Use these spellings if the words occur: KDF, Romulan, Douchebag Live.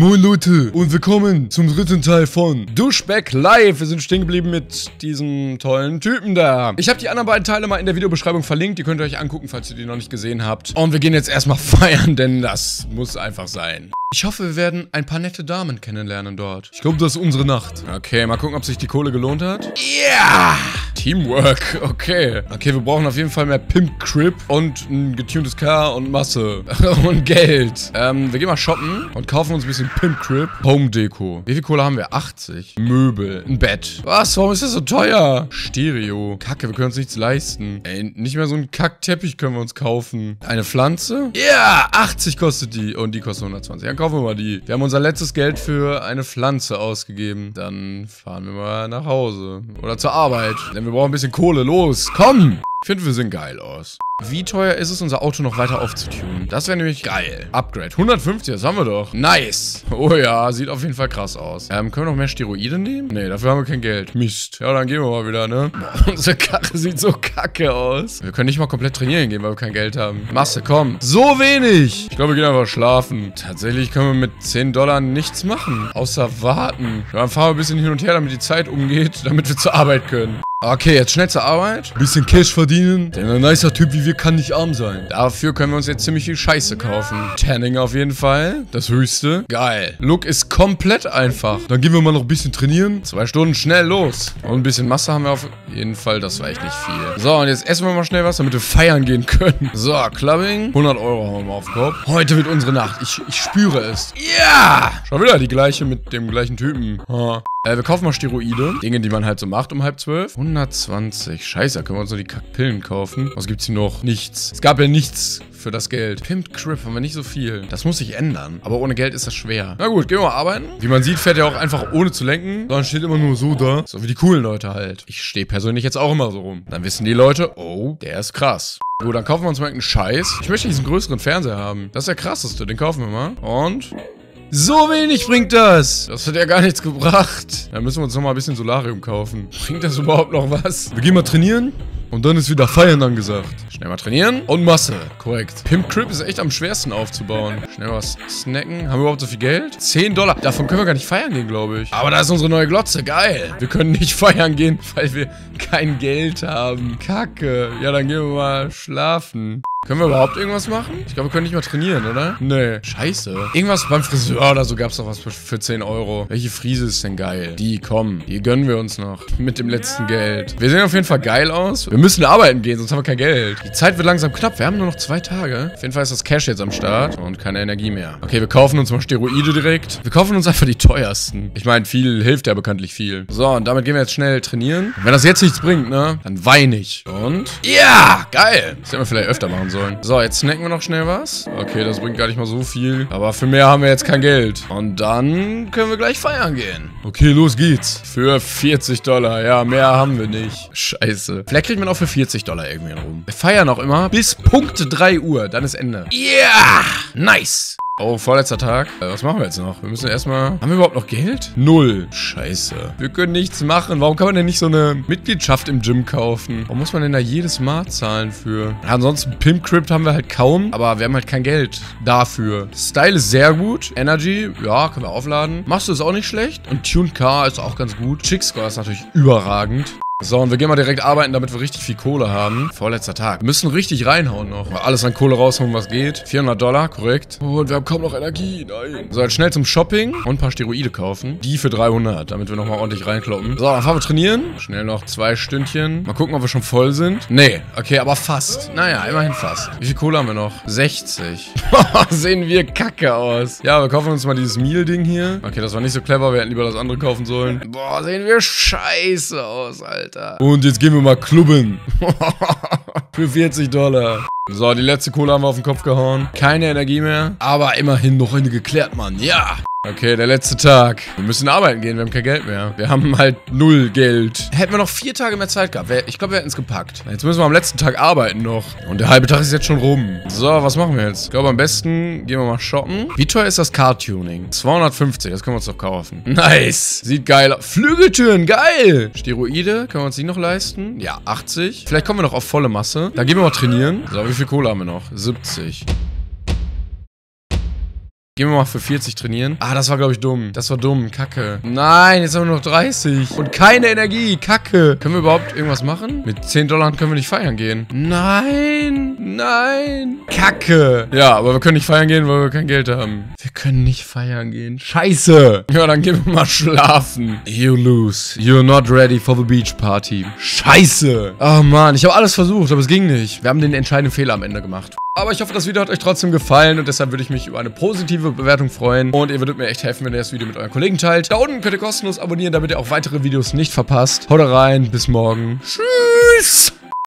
Moin Leute und willkommen zum dritten Teil von Douchebag Live. Wir sind stehen geblieben mit diesem tollen Typen da. Ich habe die anderen beiden Teile mal in der Videobeschreibung verlinkt. Die könnt ihr euch angucken, falls ihr die noch nicht gesehen habt. Und wir gehen jetzt erstmal feiern, denn das muss einfach sein. Ich hoffe, wir werden ein paar nette Damen kennenlernen dort. Ich glaube, das ist unsere Nacht. Okay, mal gucken, ob sich die Kohle gelohnt hat. Yeah! Teamwork, okay. Okay, wir brauchen auf jeden Fall mehr Pimp-Crip und ein getuntes Car und Masse. Und Geld. Wir gehen mal shoppen und kaufen uns ein bisschen Pimp-Crip. Home-Deko. Wie viel Kohle haben wir? 80. Möbel. Ein Bett. Was? Warum ist das so teuer? Stereo. Kacke, wir können uns nichts leisten. Ey, nicht mehr so einen Kackteppich können wir uns kaufen. Eine Pflanze? Yeah! 80 kostet die. Und die kostet 120. Dann kaufen wir mal die. Wir haben unser letztes Geld für eine Pflanze ausgegeben. Dann fahren wir mal nach Hause. Oder zur Arbeit. Denn wir brauchen ein bisschen Kohle. Los, komm! Ich finde, wir sehen geil aus. Wie teuer ist es, unser Auto noch weiter aufzutunen? Das wäre nämlich geil. Upgrade. 150, das haben wir doch. Nice. Oh ja, sieht auf jeden Fall krass aus. Können wir noch mehr Steroide nehmen? Nee, dafür haben wir kein Geld. Mist. Ja, dann gehen wir mal wieder, ne? Boah, unsere Karre sieht so kacke aus. Wir können nicht mal komplett trainieren gehen, weil wir kein Geld haben. Masse, komm. So wenig. Ich glaube, wir gehen einfach schlafen. Tatsächlich können wir mit 10 $10 nichts machen. Außer warten. Dann fahren wir ein bisschen hin und her, damit die Zeit umgeht, damit wir zur Arbeit können. Okay, jetzt schnell zur Arbeit. Bisschen Cash verdienen. Denn ein nicer Typ wie wir kann nicht arm sein. Dafür können wir uns jetzt ziemlich viel Scheiße kaufen. Tanning auf jeden Fall. Das höchste. Geil. Look ist komplett einfach. Dann gehen wir mal noch ein bisschen trainieren. 2 Stunden schnell los. Und ein bisschen Masse haben wir auf jeden Fall. Das war echt nicht viel. So, und jetzt essen wir mal schnell was, damit wir feiern gehen können. So, Clubbing. 100 € haben wir mal auf den Kopf. Heute wird unsere Nacht. Ich spüre es. Ja! Yeah! Schon wieder die gleiche mit dem gleichen Typen. Ha. Wir kaufen mal Steroide. Dinge, die man halt so macht um 11:30. 120. Scheiße, da können wir uns noch die Kackpillen kaufen. Was gibt's hier noch? Nichts. Es gab ja nichts für das Geld. Pimp Crip haben wir nicht so viel. Das muss sich ändern. Aber ohne Geld ist das schwer. Na gut, gehen wir mal arbeiten. Wie man sieht, fährt er auch einfach ohne zu lenken. Dann steht immer nur so da. So wie die coolen Leute halt. Ich stehe persönlich jetzt auch immer so rum. Dann wissen die Leute, oh, der ist krass. Gut, dann kaufen wir uns mal einen Scheiß. Ich möchte diesen größeren Fernseher haben. Das ist der krasseste. Den kaufen wir mal. Und... so wenig bringt das. Das hat ja gar nichts gebracht. Dann müssen wir uns nochmal ein bisschen Solarium kaufen. Bringt das überhaupt noch was? Wir gehen mal trainieren. Und dann ist wieder Feiern angesagt. Schnell mal trainieren. Und Masse. Korrekt. Pimp Crip ist echt am schwersten aufzubauen. Schnell was snacken. Haben wir überhaupt so viel Geld? 10 $. Davon können wir gar nicht feiern gehen, glaube ich. Aber da ist unsere neue Glotze. Geil. Wir können nicht feiern gehen, weil wir kein Geld haben. Kacke. Ja, dann gehen wir mal schlafen. Können wir überhaupt irgendwas machen? Ich glaube, wir können nicht mal trainieren, oder? Nee. Scheiße. Irgendwas beim Friseur oder so gab es doch was für 10 €. Welche Frise ist denn geil? Die, komm. Die gönnen wir uns noch. Mit dem letzten Geld. Wir sehen auf jeden Fall geil aus. Wir müssen arbeiten gehen, sonst haben wir kein Geld. Die Zeit wird langsam knapp. Wir haben nur noch 2 Tage. Auf jeden Fall ist das Cash jetzt am Start und keine Energie mehr. Okay, wir kaufen uns mal Steroide direkt. Wir kaufen uns einfach die teuersten. Ich meine, viel hilft ja bekanntlich viel. So, und damit gehen wir jetzt schnell trainieren. Und wenn das jetzt nichts bringt, ne, dann weine ich. Und? Ja! Geil! Das hätten wir vielleicht öfter machen sollen. So, jetzt snacken wir noch schnell was. Okay, das bringt gar nicht mal so viel. Aber für mehr haben wir jetzt kein Geld. Und dann können wir gleich feiern gehen. Okay, los geht's. Für 40 $. Ja, mehr haben wir nicht. Scheiße. Vielleicht kriegt man auch für 40 $ irgendwie rum. Wir feiern auch immer bis Punkt 3 Uhr. Dann ist Ende. Yeah! Nice! Oh, vorletzter Tag. Was machen wir jetzt noch? Wir müssen erstmal... haben wir überhaupt noch Geld? 0. Scheiße. Wir können nichts machen. Warum kann man denn nicht so eine Mitgliedschaft im Gym kaufen? Warum muss man denn da jedes Mal zahlen für? Ja, ansonsten Pimp Crip haben wir halt kaum. Aber wir haben halt kein Geld dafür. Style ist sehr gut. Energy, ja, können wir aufladen. Masse ist auch nicht schlecht. Und Tuned Car ist auch ganz gut. Chick Score ist natürlich überragend. So, und wir gehen mal direkt arbeiten, damit wir richtig viel Kohle haben. Vorletzter Tag. Wir müssen richtig reinhauen noch. Mal alles an Kohle rausholen, was geht. 400 $, korrekt. Und wir haben kaum noch Energie. Nein. So, jetzt schnell zum Shopping und ein paar Steroide kaufen. Die für 300, damit wir nochmal ordentlich reinkloppen. So, dann fahren wir trainieren. Schnell noch 2 Stündchen. Mal gucken, ob wir schon voll sind. Nee, okay, aber fast. Naja, immerhin fast. Wie viel Kohle haben wir noch? 60. Sehen wir kacke aus. Ja, wir kaufen uns mal dieses Meal-Ding hier. Okay, das war nicht so clever. Wir hätten lieber das andere kaufen sollen. Boah, sehen wir scheiße aus, Alter. Und jetzt gehen wir mal klubben. Für 40 $. So, die letzte Kohle haben wir auf den Kopf gehauen. Keine Energie mehr. Aber immerhin noch eine geklärt, Mann. Ja. Okay, der letzte Tag. Wir müssen arbeiten gehen, wir haben kein Geld mehr. Wir haben halt 0 Geld. Hätten wir noch 4 Tage mehr Zeit gehabt. Ich glaube, wir hätten es gepackt. Jetzt müssen wir am letzten Tag arbeiten noch. Und der halbe Tag ist jetzt schon rum. So, was machen wir jetzt? Ich glaube, am besten gehen wir mal shoppen. Wie teuer ist das Car-Tuning? 250, das können wir uns doch kaufen. Nice. Sieht geil aus. Flügeltüren, geil. Steroide, können wir uns die noch leisten? Ja, 80. Vielleicht kommen wir noch auf volle Masse. Dann gehen wir mal trainieren. So, wie viel Kohle haben wir noch? 70. Gehen wir mal für 40 trainieren. Ah, das war, glaube ich, dumm. Das war dumm. Kacke. Nein, jetzt haben wir nur noch 30. Und keine Energie. Kacke. Können wir überhaupt irgendwas machen? Mit 10 Dollar können wir nicht feiern gehen. Nein. Nein. Kacke. Ja, aber wir können nicht feiern gehen, weil wir kein Geld haben. Wir können nicht feiern gehen. Scheiße. Ja, dann gehen wir mal schlafen. You lose. You're not ready for the beach party. Scheiße. Oh, Mann. Ich habe alles versucht, aber es ging nicht. Wir haben den entscheidenden Fehler am Ende gemacht. Aber ich hoffe, das Video hat euch trotzdem gefallen und deshalb würde ich mich über eine positive Bewertung freuen. Und ihr würdet mir echt helfen, wenn ihr das Video mit euren Kollegen teilt. Da unten könnt ihr kostenlos abonnieren, damit ihr auch weitere Videos nicht verpasst. Haut rein, bis morgen. Tschüss!